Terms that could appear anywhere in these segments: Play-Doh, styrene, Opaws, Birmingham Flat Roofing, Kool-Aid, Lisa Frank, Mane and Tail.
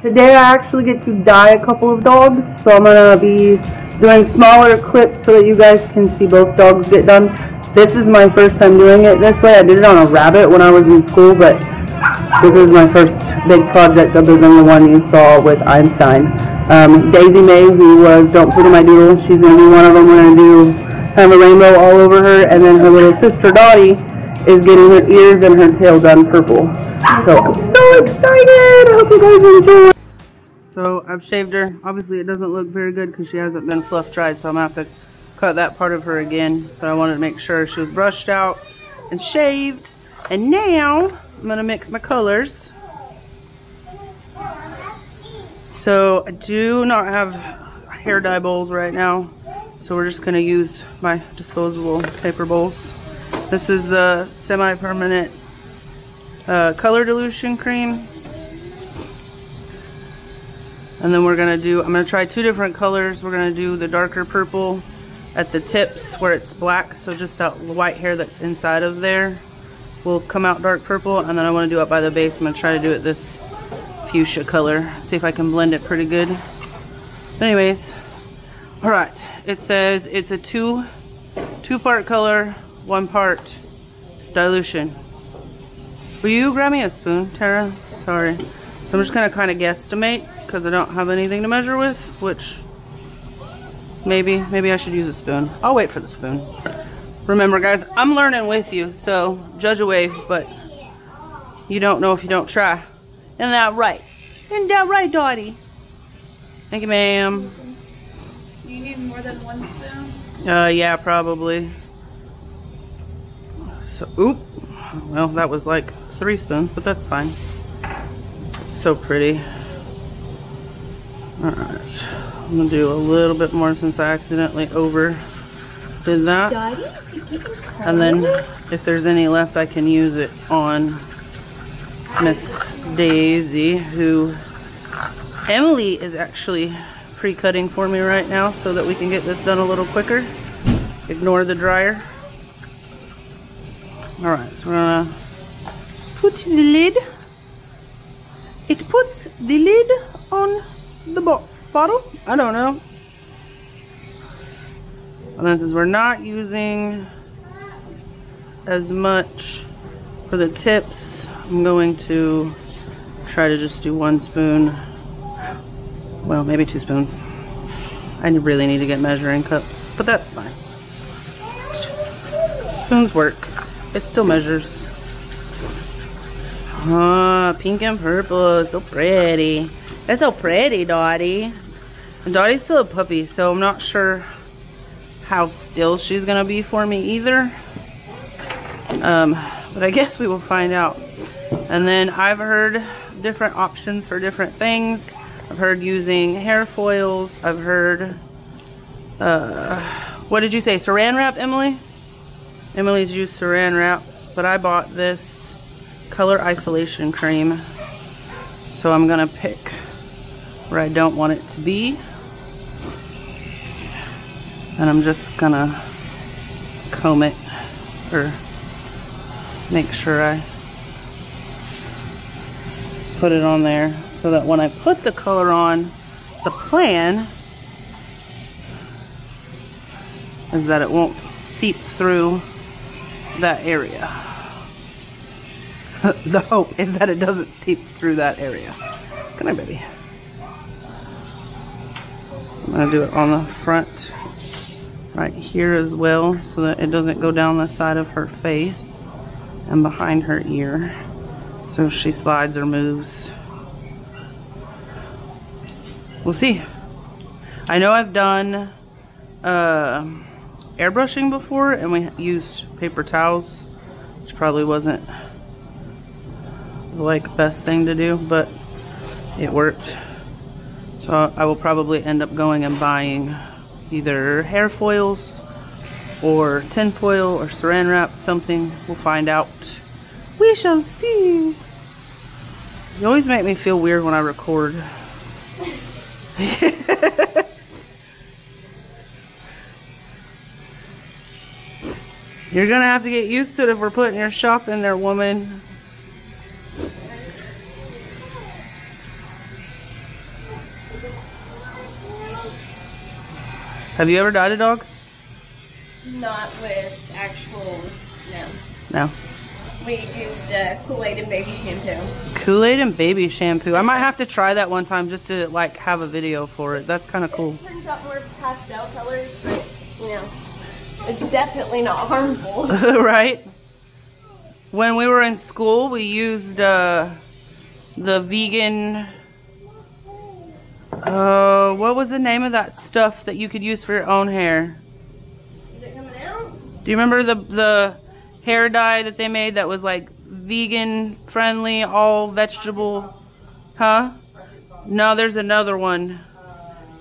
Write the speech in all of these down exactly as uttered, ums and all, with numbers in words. Today I actually get to dye a couple of dogs, so I'm going to be doing smaller clips so that you guys can see both dogs get done. This is my first time doing it this way. I did it on a rabbit when I was in school, but this is my first big project other than the one you saw with Einstein. Um, Daisy Mae, who was Don't Put In My Doodle, she's going to be one of them. We're going to do kind of a rainbow all over her, and then her little sister Dottie is getting her ears and her tail done purple. So I'm so excited! I hope you guys enjoy! So I've shaved her. Obviously it doesn't look very good because she hasn't been fluff dried, so I'm going to have to cut that part of her again. So I wanted to make sure she was brushed out and shaved. And now I'm going to mix my colors. So I do not have hair dye bowls right now, so we're just going to use my disposable paper bowls. This is the semi-permanent uh, color dilution cream. And then we're going to do, I'm going to try two different colors. We're going to do the darker purple at the tips where it's black, so just that white hair that's inside of there will come out dark purple. And then I want to do it by the base. I'm going to try to do it this fuchsia color, see if I can blend it pretty good. But anyways, all right, it says it's a two two part color, one part dilution. Will you grab me a spoon, Tara? Sorry. So I'm just gonna kind of guesstimate because I don't have anything to measure with, which maybe maybe I should use a spoon. I'll wait for the spoon. Remember guys, I'm learning with you, so judge away, but you don't know if you don't try. Isn't that right? Isn't that right, Dottie? Thank you, ma'am. Do you need more than one spoon? Uh, yeah, probably. So, oop. Well, that was like three spoons, but that's fine. It's so pretty. Alright. I'm gonna do a little bit more since I accidentally over did that. And then if there's any left, I can use it on Miss Daisy, who Emily is actually pre-cutting for me right now so that we can get this done a little quicker. Ignore the dryer. All right, so we're gonna put the lid. It puts the lid on the bo bottle. I don't know. And then since we're not using as much for the tips, I'm going to try to just do one spoon. Well, maybe two spoons. I really need to get measuring cups, but that's fine. Spoons work. It still measures. Ah, pink and purple. So pretty. That's so pretty, Dottie. And Dottie's still a puppy, so I'm not sure how still she's going to be for me either. Um, but I guess we will find out. And then I've heard different options for different things. I've heard using hair foils. I've heard, uh, what did you say? Saran wrap, Emily? Emily's used saran wrap, but I bought this color isolation cream. So I'm gonna pick where I don't want it to be. And I'm just gonna comb it or make sure I put it on there, so that when I put the color on, the plan is that it won't seep through that area. The hope is that it doesn't seep through that area. Come on, baby. I'm gonna do it on the front right here as well, so that it doesn't go down the side of her face and behind her ear. So if she slides or moves, we'll see. I know I've done uh, airbrushing before and we used paper towels, which probably wasn't the like best thing to do, but it worked. So I will probably end up going and buying either hair foils or tin foil or saran wrap, something. We'll find out. We shall see. You always make me feel weird when I record. You're gonna have to get used to it if we're putting your shop in there, woman. Have you ever dyed a dog? Not with actual, no. No. We used uh, Kool-Aid and baby shampoo. Kool-Aid and baby shampoo. I might have to try that one time just to like have a video for it. That's kind of cool. It turns out more pastel colors, but you know, it's definitely not harmful. Right? When we were in school, we used uh, the vegan... Uh, what was the name of that stuff that you could use for your own hair? Is it coming out? Do you remember the the hair dye that they made that was like vegan friendly, all vegetable? Huh? No, there's another one.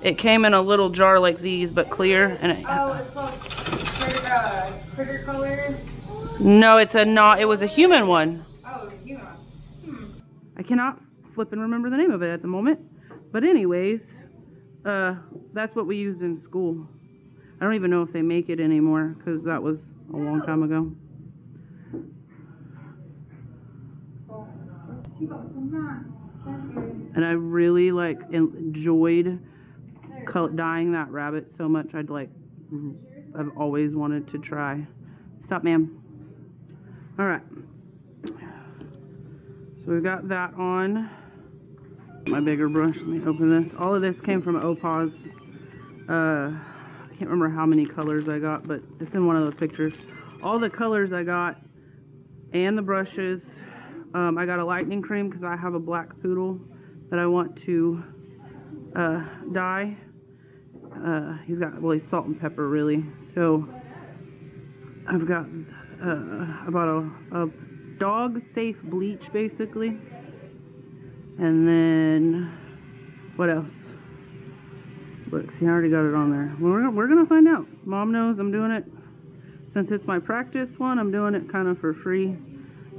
It came in a little jar like these, but clear. And it, oh, it's called critter, uh, critter color. No, it's a not. It was a human one. Oh, human. Hmm. I cannot flip and remember the name of it at the moment. But anyways, uh, that's what we used in school. I don't even know if they make it anymore because that was a long time ago. And I really like enjoyed dyeing that rabbit so much. I'd like, I've always wanted to try. Stop, ma'am. All right. So we've got that on. My bigger brush. Let me open this. All of this came from Opaws. Uh, I can't remember how many colors I got, but it's in one of those pictures. All the colors I got and the brushes. Um, I got a lightning cream because I have a black poodle that I want to uh, dye. Uh, he's got, well, he's salt and pepper, really. So I've got uh, about a, a dog-safe bleach, basically. And then, what else? Look, see, I already got it on there. We're, we're going to find out. Mom knows I'm doing it. Since it's my practice one, I'm doing it kind of for free.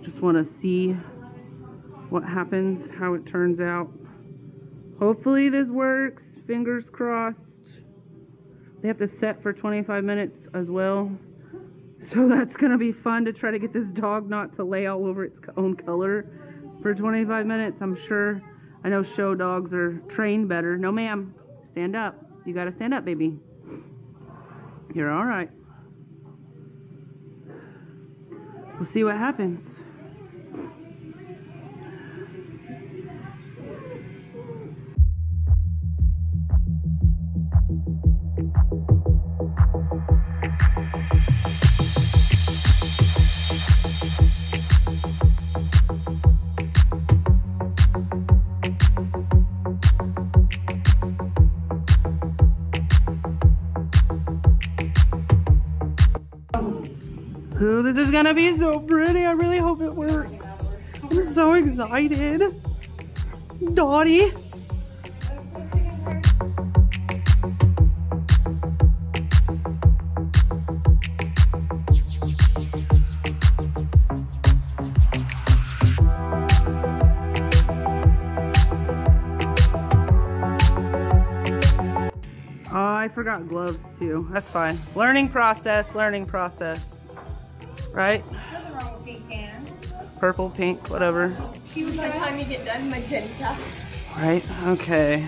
Just want to see what happens, how it turns out. Hopefully this works. Fingers crossed. They have to set for twenty-five minutes as well. So that's going to be fun to try to get this dog not to lay all over its own color. For twenty-five minutes, I'm sure. I know show dogs are trained better. No, ma'am. Stand up. You gotta stand up, baby. You're all right. We'll see what happens. Ooh, this is gonna be so pretty. I really hope it works. I'm so excited. Dottie. Oh, I forgot gloves too. That's fine. Learning process, learning process. Right? Nothing wrong with pink hands. Purple, pink, whatever. By the time you get done, my tin cup. Right? Okay.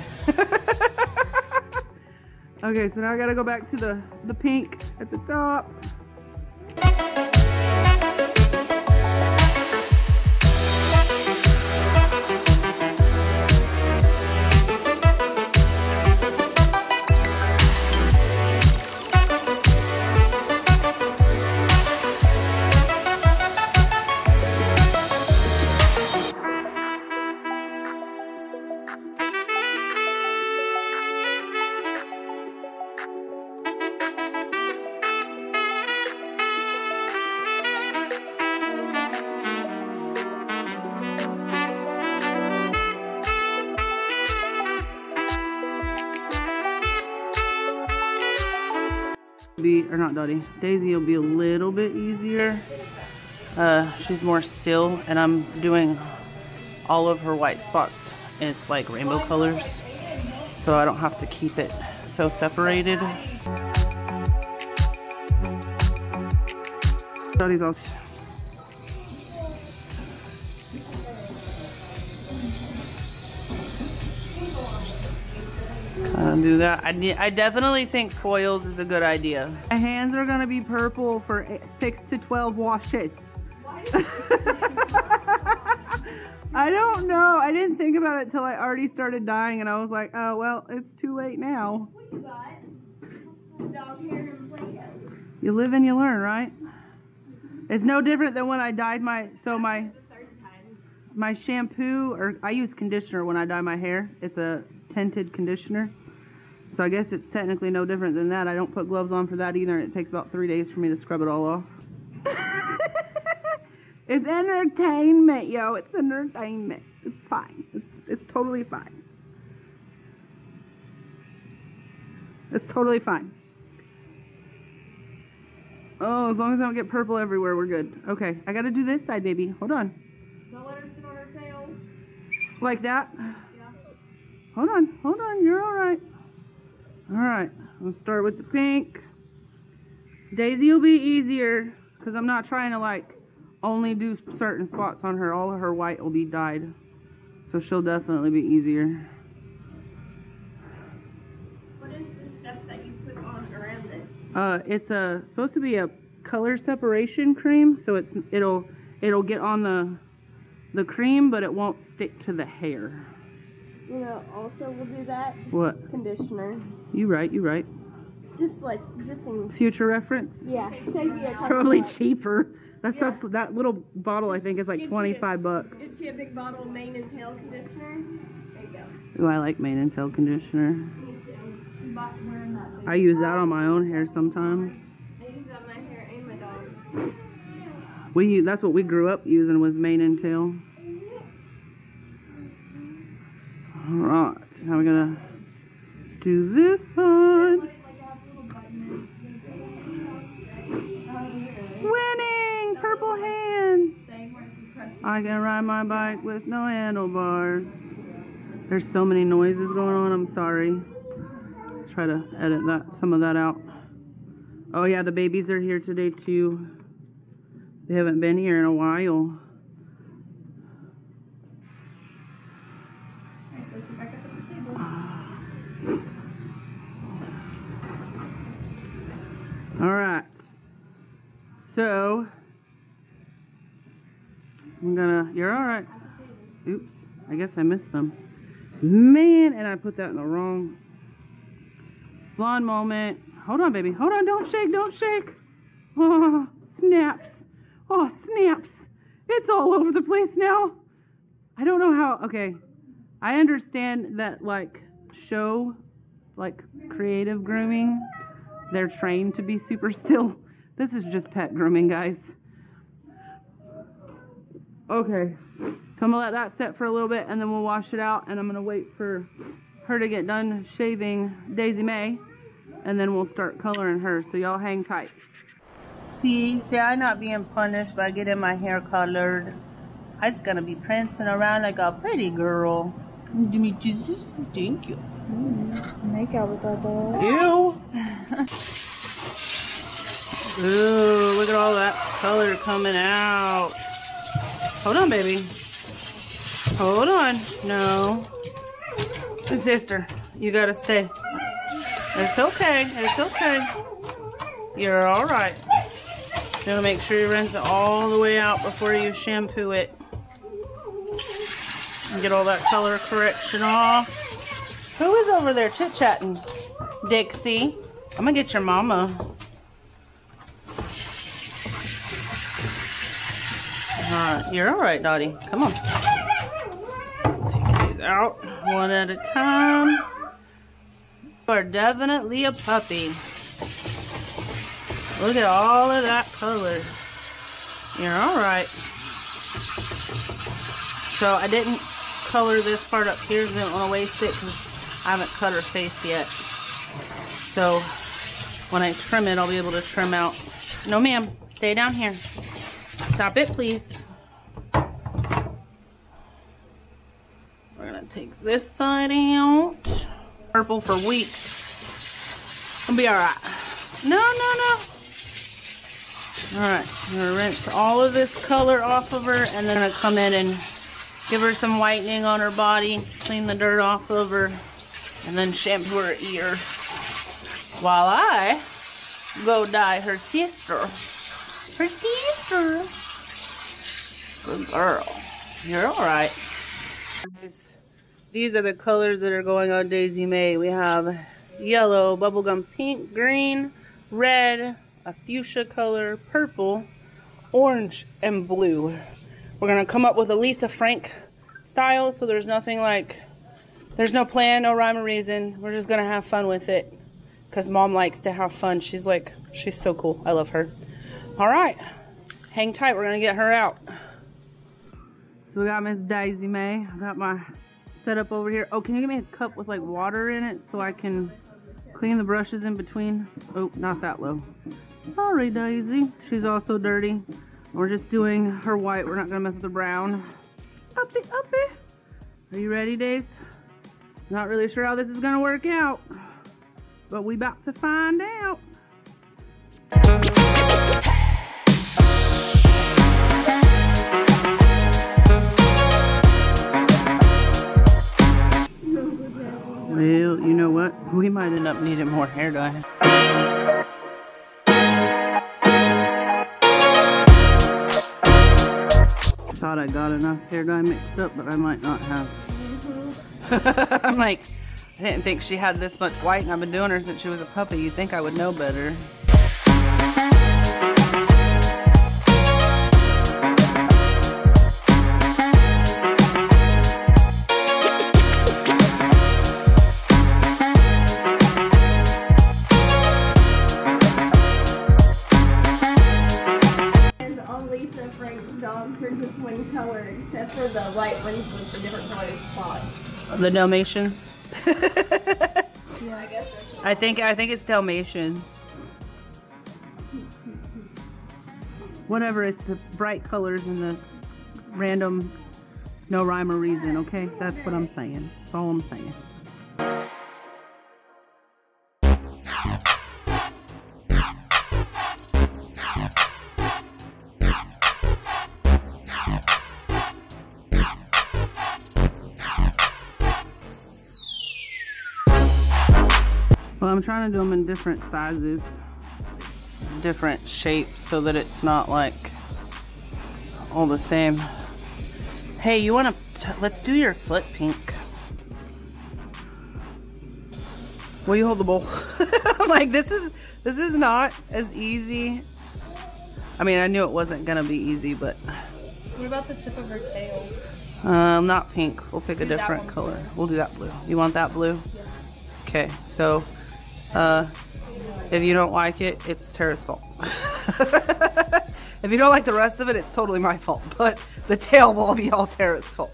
Okay, so now I gotta go back to the, the pink at the top. Be, or not Dottie, Daisy will be a little bit easier. Uh, she's more still, and I'm doing all of her white spots. It's like rainbow colors, so I don't have to keep it so separated. That is us. I'll do that. I, de I definitely think foils is a good idea. My hands are gonna be purple for six to twelve washes. I don't know. I didn't think about it till I already started dying, and I was like, oh, well, it's too late now. What you got? Dog hair and Play-Doh. You live and you learn, right? It's no different than when I dyed my, so my, my shampoo, or I use conditioner when I dye my hair. It's a tinted conditioner. So I guess it's technically no different than that. I don't put gloves on for that either, and it takes about three days for me to scrub it all off. It's entertainment, yo. It's entertainment. It's fine. It's, it's totally fine. It's totally fine. Oh, as long as I don't get purple everywhere, we're good. Okay, I gotta do this side, baby. Hold on. Don't let her sit on her tail. Like that? Yeah. Hold on, hold on. You're all right. All right, I'll start with the pink. Daisy will be easier because I'm not trying to, like, only do certain spots on her. All of her white will be dyed, so she'll definitely be easier. What is the stuff that you put on around it? Uh, it's a supposed to be a color separation cream, so it's it'll it'll get on the the cream, but it won't stick to the hair. You know, also we'll do that. What? Conditioner. You right. You right. Just like just in future reference. Yeah. Probably cheaper. That yeah. stuff, that little bottle, I think, is like twenty-five a, bucks. Get you a big bottle of Mane and Tail conditioner. There you go. Ooh, I like Mane and Tail conditioner. Me too. She bought wearing that thing. I use that on my own hair sometimes. I use that on my hair and my dog's. We use, that's what we grew up using, was Mane and Tail. All right, now we're gonna do this one. Purple hands. I can ride my bike with no handlebars. There's so many noises going on. I'm sorry. I'll try to edit that some of that out. Oh yeah, the babies are here today too. They haven't been here in a while. All right. So. I'm gonna, you're alright. Oops, I guess I missed some. Man, and I put that in the wrong blonde moment. Hold on, baby. Hold on, don't shake, don't shake. Oh, snaps. Oh, snaps. It's all over the place now. I don't know how, okay. I understand that, like, show, like, creative grooming, they're trained to be super still. This is just pet grooming, guys. Okay, so I'm going to let that set for a little bit, and then we'll wash it out, and I'm going to wait for her to get done shaving Daisy May, and then we'll start coloring her, so y'all hang tight. See, see, I'm not being punished by getting my hair colored. I'm just going to be prancing around like a pretty girl. Give me Jesus, thank you. Mm, make out with our dog. Ew! Ooh, look at all that color coming out. Hold on, baby. Hold on. No. Sister, you gotta stay. It's okay. It's okay. You're alright. You gotta make sure you rinse it all the way out before you shampoo it. And get all that color correction off. Who is over there chit-chatting? Dixie. I'm gonna get your mama. Uh, you're all right, Dottie. Come on. Take these out one at a time. You are definitely a puppy. Look at all of that color. You're all right. So I didn't color this part up here because I didn't want to waste it because I haven't cut her face yet. So when I trim it, I'll be able to trim out. No, ma'am. Stay down here. Stop it, please. We're gonna take this side out. Purple for weeks. It'll be all right. No, no, no. Alright, I'm going to rinse all of this color off of her, and then I'm going to come in and give her some whitening on her body, clean the dirt off of her, and then shampoo her ear while I go dye her sister. Her sister. Good girl. You're alright. These are the colors that are going on Daisy May. We have yellow, bubblegum pink, green, red, a fuchsia color, purple, orange, and blue. We're gonna come up with a Lisa Frank style, so there's nothing like, there's no plan, no rhyme or reason. We're just gonna have fun with it, because Mom likes to have fun. She's like, she's so cool. I love her. All right, hang tight. We're gonna get her out. So we got Miss Daisy May. I got my setup over here. Oh, can you give me a cup with like water in it so I can clean the brushes in between? Oh, not that low. Sorry, Daisy. She's also dirty. We're just doing her white. We're not gonna mess with the brown. Uppy, uppy. Are you ready, Daisy? Not really sure how this is gonna work out, but we about to find out. Well, you know what? We might end up needing more hair dye. I thought I got enough hair dye mixed up, but I might not have. Mm-hmm. I'm like, I didn't think she had this much white, and I've been doing her since she was a puppy. You'd think I would know better. Except for the light ones with the different colors spots. The Dalmatians? Yeah, I guess that's I think I think it's Dalmatians. Whatever, it's the bright colors and the random, no rhyme or reason, okay? That's what I'm saying. That's all I'm saying. Well, I'm trying to do them in different sizes, different shapes, so that it's not like all the same. Hey, you want to, let's do your foot pink. Will you hold the bowl? I'm like, this is, this is not as easy. I mean, I knew it wasn't going to be easy, but. What about the tip of her tail? Um, not pink. We'll pick a different color. We'll do that blue. You want that blue? Yeah. Okay, so. Uh, if you don't like it, it's Tara's fault. If you don't like the rest of it, it's totally my fault, but the tail will be all Tara's fault.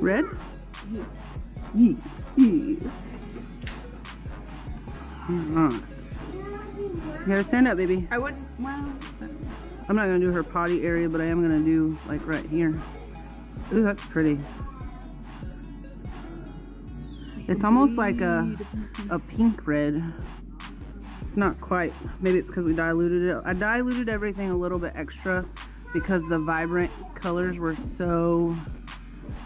Red? Yeah. Yeah. Yeah. Uh-huh. You gotta stand up, baby. I wouldn't. Well, I'm not gonna do her potty area, but I am gonna do like right here. Ooh, that's pretty. It's almost like a a pink red. It's not quite. Maybe it's because we diluted it. I diluted everything a little bit extra because the vibrant colors were so.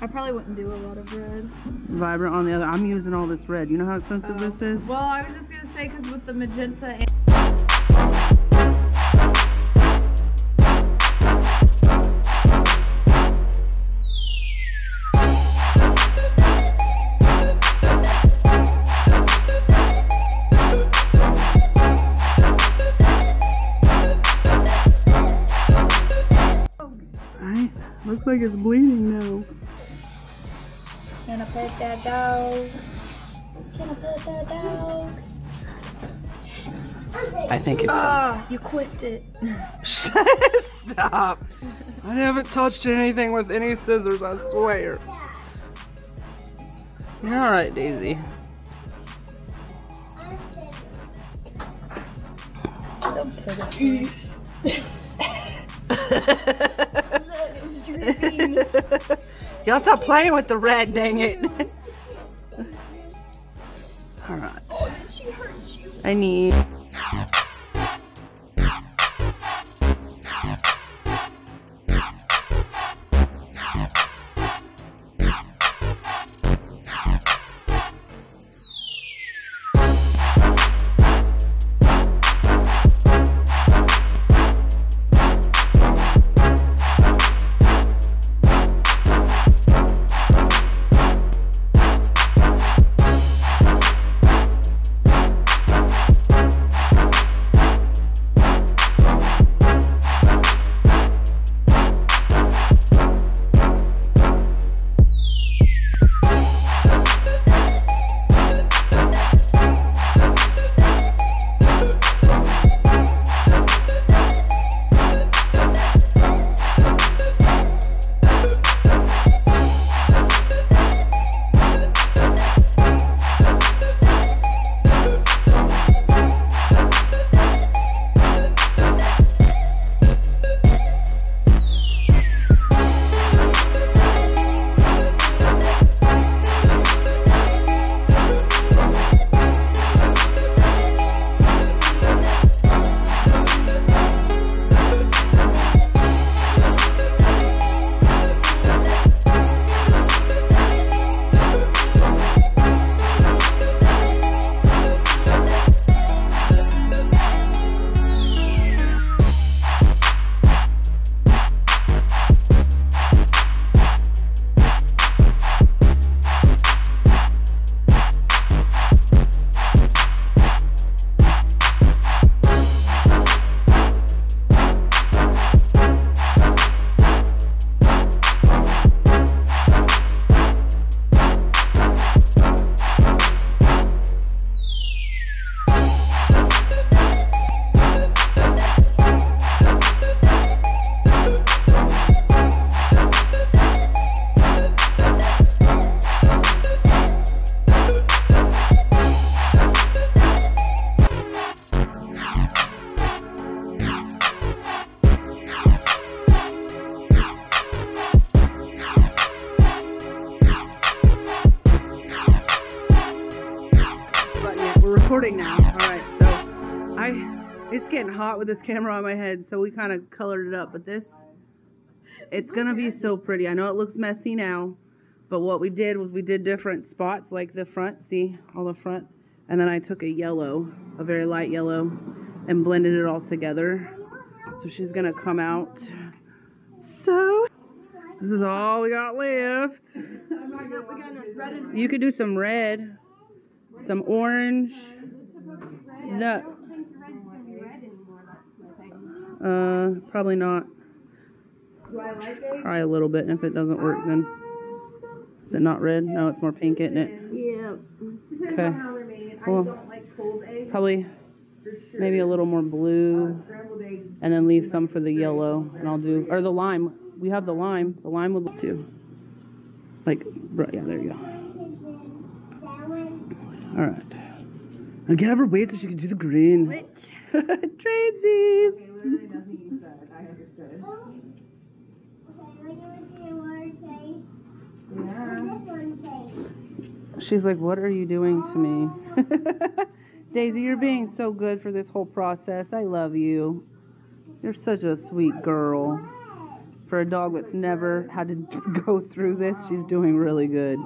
I probably wouldn't do a lot of red. Vibrant on the other. I'm using all this red. You know how expensive oh. this is? Well, I was just going to say because with the magenta and... Alright, looks like it's bleeding now. Can I pet that dog? Can I pet that dog? I think it's. Ah, you clipped it. Stop. I haven't touched anything with any scissors, I swear. You're alright, Daisy. I was like, ooh. Look, it was dripping. Y'all stop playing with the red, dang it. All right. Oh, did she hurt you? I need... with this camera on my head, so we kind of colored it up, but this, it's gonna be so pretty. I know it looks messy now, but what we did was we did different spots, like the front, see all the front, and then I took a yellow, a very light yellow, and blended it all together. So she's gonna come out. So this is all we got left. You could do some red, some orange. The Uh, probably not. Do I like it? Try a little bit, and if it doesn't work, then... Is it not red? No, it's more pink, isn't it? Yeah. Okay. Well, probably maybe a little more blue, and then leave some for the yellow, and I'll do... Or the lime. We have the lime. The lime would look too. Like, yeah, there you go. Alright. Now get out of her way so she can do the green. Which? Tradesies! Really doesn't use that. I understood. Oh. Okay, what yeah. She's like, what are you doing to me? Daisy, you're being so good for this whole process. I love you. You're such a sweet girl. For a dog that's never had to go through this, she's doing really good.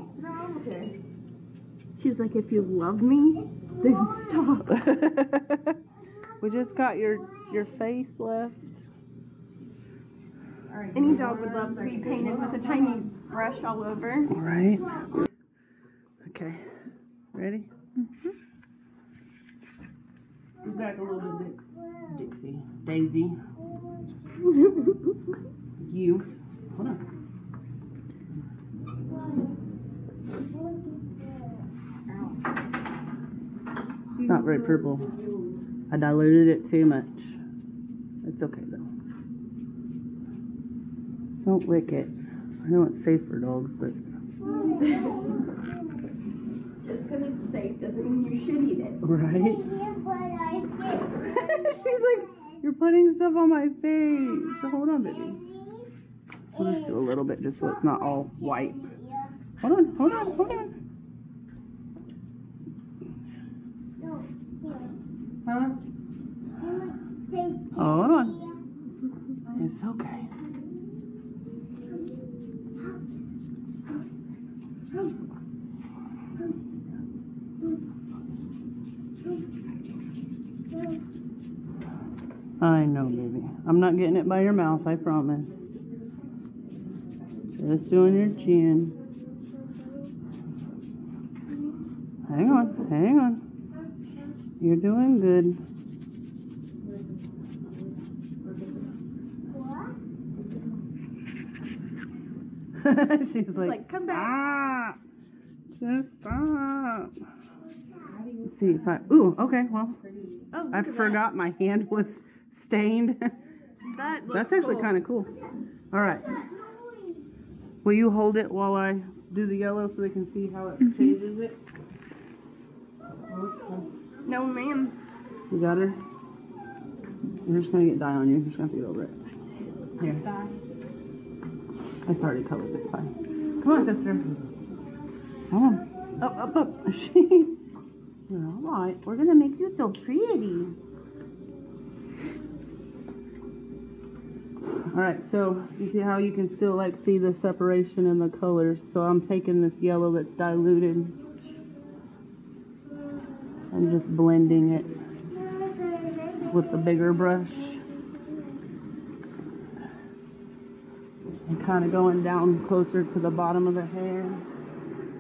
She's like, if you love me, then stop. We just got your your face left. Any dog would love to be painted with a tiny brush all over. All right. Okay. Ready? Mm-hmm. Go back a little bit, Dixie. Daisy. You. Hold on. It's not very purple. I diluted it too much. It's okay though. Don't lick it. I know it's safe for dogs, but... Just because it's safe doesn't mean you should eat it. Right? She's like, You're putting stuff on my face. So hold on, baby. We'll just do a little bit just so it's not all white. Hold on, hold on, hold on. Huh? Oh, hold on. It's okay. I know, baby. I'm not getting it by your mouth, I promise. Just doing your chin. Hang on, hang on. You're doing good. She's like, like, come back. Ah, just stop. Let's see if I. Ooh, okay, well. Oh, I forgot that. My hand was stained. That That's actually cool. Kind of cool. All right. Will you hold it while I do the yellow so they can see how it mm-hmm. changes it? Okay. No, ma'am. You got her? We're just going to get dye on you. You're just going to have to get over it. Here. It's already colored. It's fine. Come on, sister. Come on. Up, up, up. Alright. We're going to make you so pretty. Alright, so you see how you can still, like, see the separation in the colors. So I'm taking this yellow that's diluted. I'm just blending it with the bigger brush. And kind of going down closer to the bottom of the hair.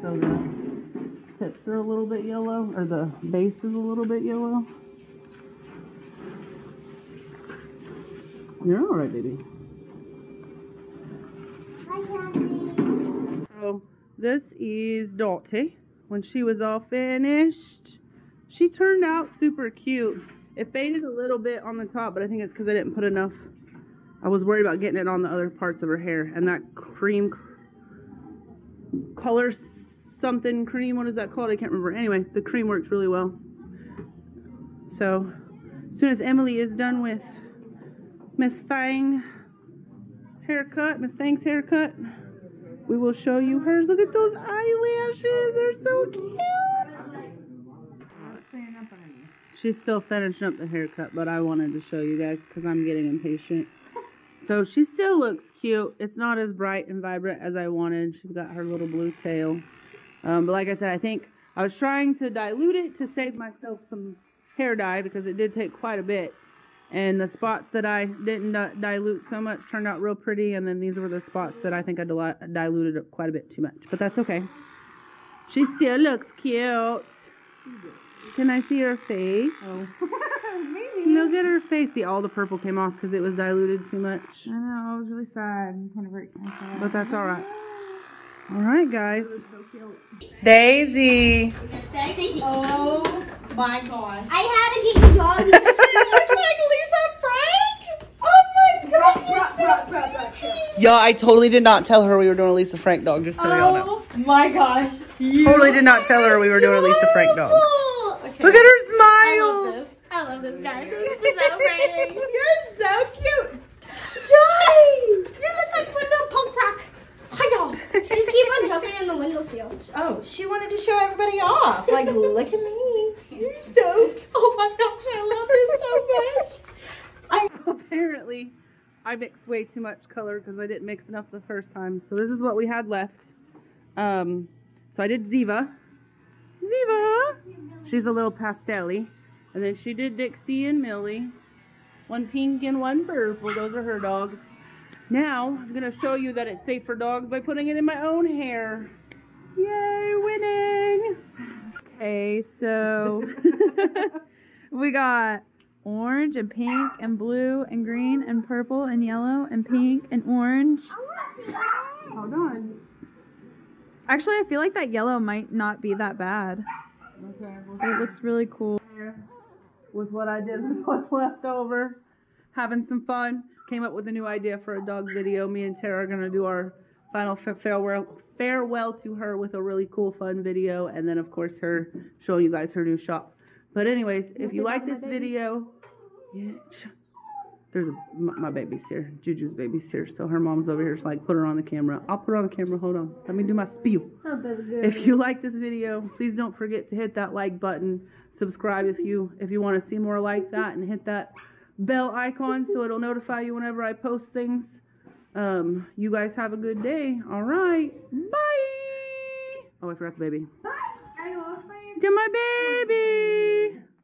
So the tips are a little bit yellow, or the base is a little bit yellow. You're alright, baby. So this is Dottie. When she was all finished, she turned out super cute. It faded a little bit on the top, but I think it's because I didn't put enough. I was worried about getting it on the other parts of her hair. And that cream color something cream, what is that called? I can't remember. Anyway, the cream works really well. So, as soon as Emily is done with Miss Fang haircut, Miss Fang's haircut, we will show you hers. Look at those eyelashes. They're so cute. She's still finishing up the haircut, but I wanted to show you guys because I'm getting impatient. So she still looks cute. It's not as bright and vibrant as I wanted. She's got her little blue tail. Um, but like I said, I think I was trying to dilute it to save myself some hair dye because it did take quite a bit. And the spots that I didn't dilute so much turned out real pretty. And then these were the spots that I think I dil diluted up quite a bit too much. But that's okay. She still looks cute. Can I see her face? Oh. Maybe. Look at her face. See, all the purple came off because it was diluted too much. I know. I was really sad. Kind of hurt. But that's all right. All right, guys. Daisy. It's Daisy. Oh, my gosh. I had to get you doggy. She looks like Lisa Frank. Oh, my gosh. So y'all, I totally did not tell her we were doing a Lisa Frank dog, just so oh, y'all know. Oh, my gosh. You totally did not tell her we were doing a Lisa Frank dog. Okay. Look at her smile. I love this. I love this guy. This is so pretty. You're so cute. Johnny! You look like Window Punk Rock. Hi, y'all. She just keep on jumping in the windowsill. Oh, she wanted to show everybody off. Like, look at me. You're so... Oh, my gosh. I love this so much. I... Apparently, I mixed way too much color because I didn't mix enough the first time. So this is what we had left. Um, so I did Ziva. Ziva! She's a little pastel-y. And then she did Dixie and Millie. One pink and one purple. Those are her dogs. Now, I'm going to show you that it's safe for dogs by putting it in my own hair. Yay, winning! Okay, so we got orange and pink and blue and green and purple and yellow and pink and orange. Hold on. Actually, I feel like that yellow might not be that bad. Okay, well, it looks really cool. With what I did with what's left over. Having some fun. Came up with a new idea for a dog video. Me and Tara are going to do our final farewell, farewell to her with a really cool fun video. And then, of course, her showing you guys her new shop. But anyways, if you like this video... Yeah, There's a, my, my baby's here. Juju's baby's here. So her mom's over here. She's like, put her on the camera. I'll put her on the camera. Hold on. Let me do my spiel. Oh, that's good. If you like this video, please don't forget to hit that like button. Subscribe if you if you want to see more like that. And hit that bell icon so it'll notify you whenever I post things. Um, you guys have a good day. All right. Bye. Oh, I forgot the baby. Bye. I lost my baby. To my baby.